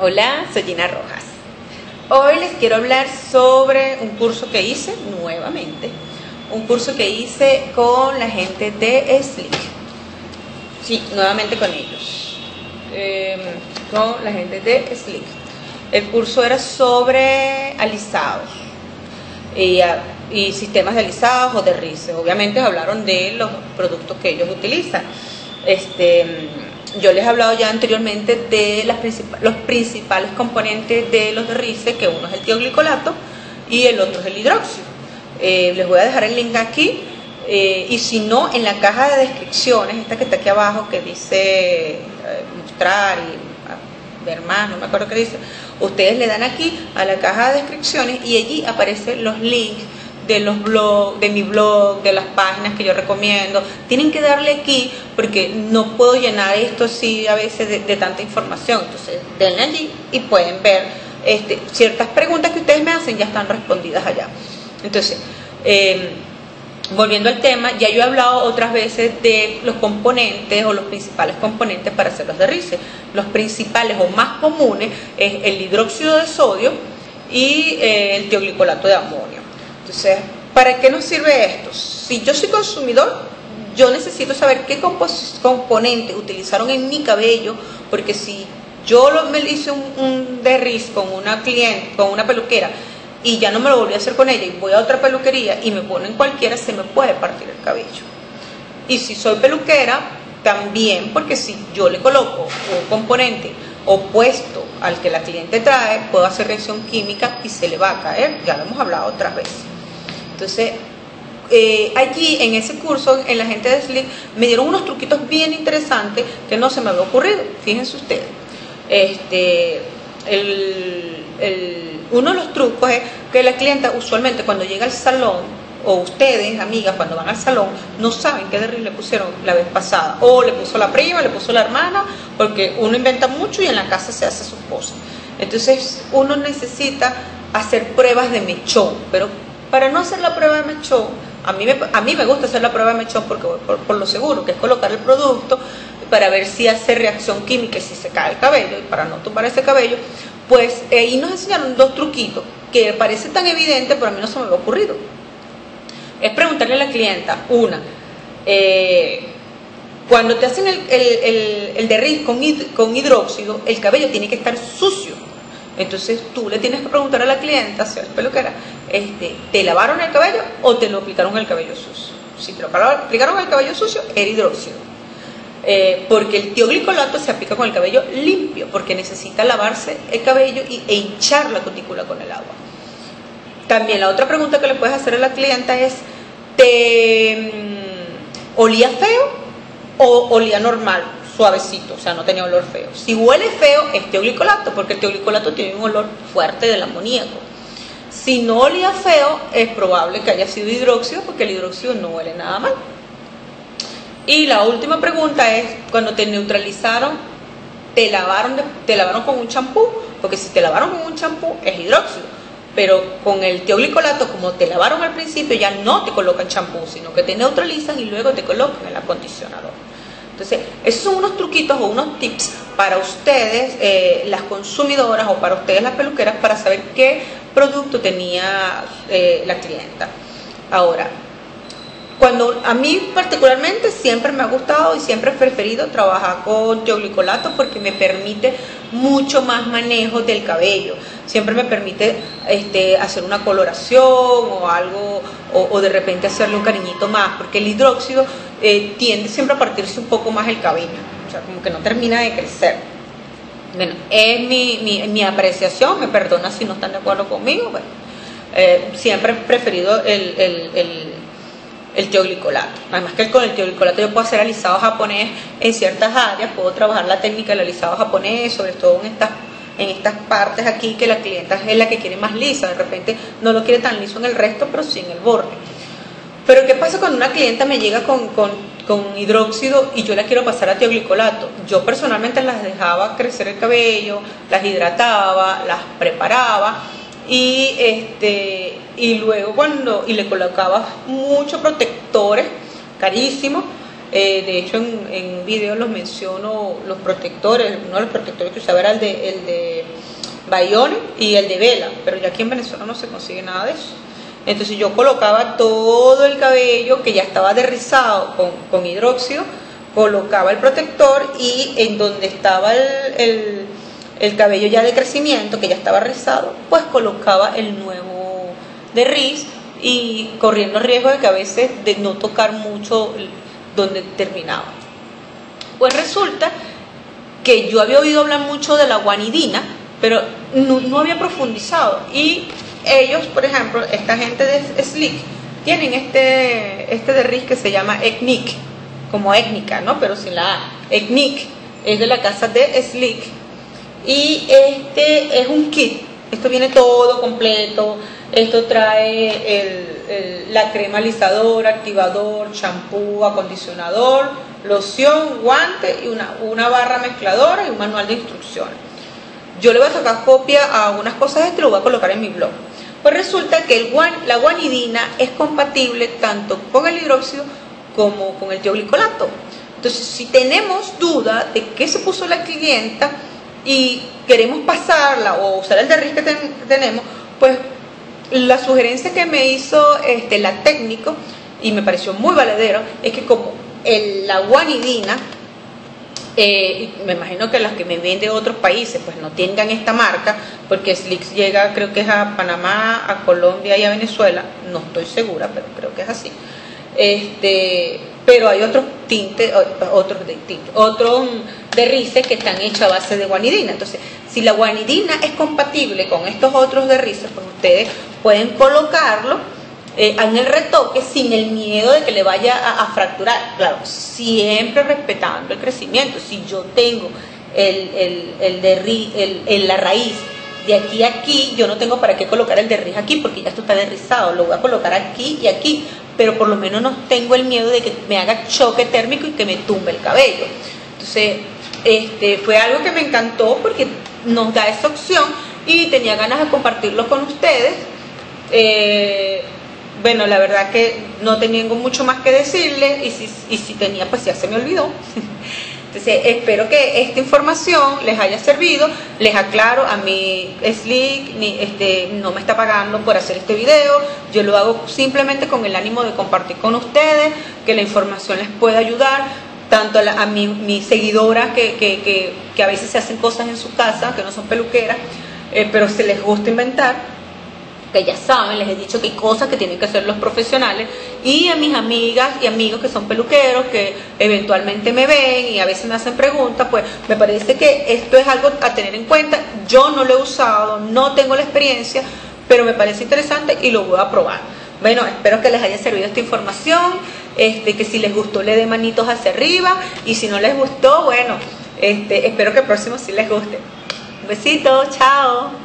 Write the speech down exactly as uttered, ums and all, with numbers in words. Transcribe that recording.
Hola, soy Gina Rojas. Hoy les quiero hablar sobre un curso que hice nuevamente, un curso que hice con la gente de Sleek. Sí, nuevamente con ellos, eh, con la gente de Sleek. El curso era sobre alisados y, y sistemas de alisados o de rices. Obviamente hablaron de los productos que ellos utilizan. Este, yo les he hablado ya anteriormente de las princip- los principales componentes de los desrices, que uno es el tioglicolato y el otro es el hidróxido. Eh, les voy a dejar el link aquí, eh, y si no, en la caja de descripciones, esta que está aquí abajo, que dice eh, mostrar y ver más, no me acuerdo qué dice, ustedes le dan aquí a la caja de descripciones y allí aparecen los links de los blogs, de mi blog, de las páginas que yo recomiendo. Tienen que darle aquí porque no puedo llenar esto así a veces de, de tanta información. Entonces denle allí y pueden ver este, ciertas preguntas que ustedes me hacen ya están respondidas allá. Entonces, eh, volviendo al tema, ya yo he hablado otras veces de los componentes o los principales componentes para hacer los desrices. Los principales o más comunes es el hidróxido de sodio y eh, el tioglicolato de amonio. Entonces, ¿para qué nos sirve esto? Si yo soy consumidor, yo necesito saber qué componentes utilizaron en mi cabello, porque si yo lo, me hice un, un desriz con una cliente, con una peluquera, y ya no me lo volví a hacer con ella, y voy a otra peluquería y me ponen cualquiera, se me puede partir el cabello. Y si soy peluquera, también, porque si yo le coloco un componente opuesto al que la cliente trae, puedo hacer reacción química y se le va a caer, ya lo hemos hablado otras veces. Entonces, eh, allí en ese curso, en la gente de Slick, me dieron unos truquitos bien interesantes que no se me había ocurrido, fíjense ustedes. Este, el, el, uno de los trucos es que la clienta usualmente cuando llega al salón, o ustedes, amigas, cuando van al salón, no saben qué desriz le pusieron la vez pasada, o le puso la prima, le puso la hermana, porque uno inventa mucho y en la casa se hace sus cosas. Entonces uno necesita hacer pruebas de mechón, pero para no hacer la prueba de mechón, a mí me, a mí me gusta hacer la prueba de mechón porque por, por lo seguro, que es colocar el producto para ver si hace reacción química y si se cae el cabello, y para no tumbar ese cabello, pues ahí eh, nos enseñaron dos truquitos que parece tan evidente, pero a mí no se me había ocurrido. Es preguntarle a la clienta, una, eh, cuando te hacen el, el, el, el desriz con, hid, con hidróxido, el cabello tiene que estar sucio. Entonces tú le tienes que preguntar a la clienta, sea el peluquera, este, ¿te lavaron el cabello o te lo aplicaron el cabello sucio? Si te lo aplicaron el cabello sucio, era hidróxido. Eh, porque el tioglicolato se aplica con el cabello limpio, porque necesita lavarse el cabello y, e hinchar la cutícula con el agua. También la otra pregunta que le puedes hacer a la clienta es, ¿te mmm, olía feo o olía normal, suavecito? O sea, no tenía olor feo. Si huele feo, es tioglicolato, porque el tioglicolato tiene un olor fuerte del amoníaco. Si no olía feo, es probable que haya sido hidróxido, porque el hidróxido no huele nada mal. Y la última pregunta es, cuando te neutralizaron, ¿te lavaron, de, te lavaron con un champú? Porque si te lavaron con un champú, es hidróxido. Pero con el tioglicolato, como te lavaron al principio, ya no te colocan champú, sino que te neutralizan y luego te colocan el acondicionador. Entonces, esos son unos truquitos o unos tips para ustedes, eh, las consumidoras, o para ustedes las peluqueras, para saber qué producto tenía eh, la clienta. Ahora, cuando a mí particularmente siempre me ha gustado y siempre he preferido trabajar con tioglicolato porque me permite mucho más manejo del cabello. Siempre me permite este, hacer una coloración o algo, o, o de repente hacerle un cariñito más, porque el hidróxido eh, tiende siempre a partirse un poco más el cabello, o sea, como que no termina de crecer. Bueno, es mi, mi, mi apreciación, me perdona si no están de acuerdo conmigo, bueno, eh, siempre he preferido el... el, el el tioglicolato. Además que con el tioglicolato yo puedo hacer alisado japonés en ciertas áreas, puedo trabajar la técnica del alisado japonés, sobre todo en estas, en estas partes aquí que la clienta es la que quiere más lisa, de repente no lo quiere tan liso en el resto, pero sí en el borde. Pero ¿qué pasa cuando una clienta me llega con, con, con hidróxido y yo la quiero pasar a tioglicolato? Yo personalmente las dejaba crecer el cabello, las hidrataba, las preparaba, y este y luego cuando y le colocaba muchos protectores carísimos, eh, de hecho en, en videos los menciono, los protectores. Uno de los protectores que usaba era el de, el de Bayonne y el de vela, pero ya aquí en Venezuela no se consigue nada de eso. Entonces yo colocaba todo el cabello que ya estaba desrizado con, con hidróxido, colocaba el protector, y en donde estaba el, el, el cabello ya de crecimiento, que ya estaba rizado, pues colocaba el nuevo desriz, y corriendo el riesgo de que a veces de no tocar mucho donde terminaba. Pues resulta que yo había oído hablar mucho de la guanidina, pero no, no había profundizado. Y ellos, por ejemplo, esta gente de Slick, tienen este, este desriz que se llama Etnik, como étnica, ¿no? Pero sin la A. Etnik es de la casa de Slick. Y este es un kit. Esto viene todo completo. Esto trae el, el, la crema alisadora, activador, champú, acondicionador, loción, guante y una, una barra mezcladora y un manual de instrucciones. Yo le voy a sacar copia a unas cosas de esto y lo voy a colocar en mi blog. Pues resulta que el guan, la guanidina es compatible tanto con el hidróxido como con el tioglicolato. Entonces, si tenemos duda de qué se puso la clienta y queremos pasarla o usar el desriz que, ten, que tenemos, pues la sugerencia que me hizo este, la técnico, y me pareció muy valedero, es que como el, la guanidina, eh, me imagino que las que me venden de otros países pues no tengan esta marca, porque Sleek llega, creo que es a Panamá, a Colombia y a Venezuela, no estoy segura, pero creo que es así. Este, pero hay otros tintes, otros de tinte, otros derrices que están hechos a base de guanidina. Entonces, si la guanidina es compatible con estos otros derrices, pues ustedes pueden colocarlo eh, en el retoque sin el miedo de que le vaya a, a fracturar. Claro, siempre respetando el crecimiento. Si yo tengo el, el, el derriz, el, el, la raíz de aquí a aquí, yo no tengo para qué colocar el derriz aquí porque ya esto está derrizado. Lo voy a colocar aquí y aquí, pero por lo menos no tengo el miedo de que me haga choque térmico y que me tumbe el cabello. Entonces, este fue algo que me encantó porque nos da esa opción y tenía ganas de compartirlo con ustedes. Eh, bueno, la verdad que no tengo mucho más que decirles, y si, y si tenía, pues ya se me olvidó. Entonces, espero que esta información les haya servido. Les aclaro, a mí Sleek ni, este, no me está pagando por hacer este video. Yo lo hago simplemente con el ánimo de compartir con ustedes, que la información les pueda ayudar, tanto a, la, a mi, mis seguidoras que, que, que, que a veces se hacen cosas en su casa, que no son peluqueras, eh, pero se les gusta inventar, que ya saben, les he dicho que hay cosas que tienen que hacer los profesionales, y a mis amigas y amigos que son peluqueros, que eventualmente me ven y a veces me hacen preguntas. Pues me parece que esto es algo a tener en cuenta. Yo no lo he usado, no tengo la experiencia, pero me parece interesante y lo voy a probar. Bueno, espero que les haya servido esta información, este, que si les gustó le den manitos hacia arriba, y si no les gustó, bueno, este, espero que el próximo sí les guste. Un besito, chao.